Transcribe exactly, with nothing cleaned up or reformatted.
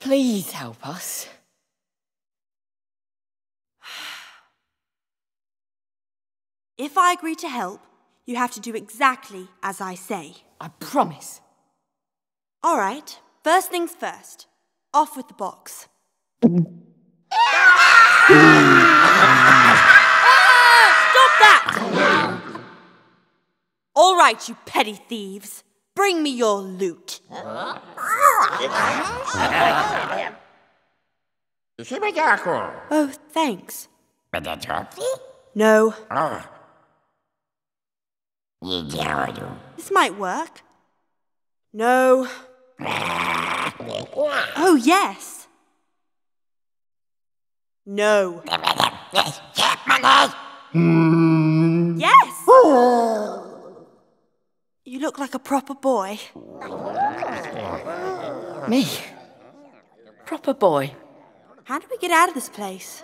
Please help us. If I agree to help, you have to do exactly as I say. I promise. All right, first things first. Off with the box. Ah, stop that! All right, you petty thieves. Bring me your loot. Oh, thanks. No. This might work. No. Oh, yes. No. Yes. You look like a proper boy. Me? Proper boy. How do we get out of this place?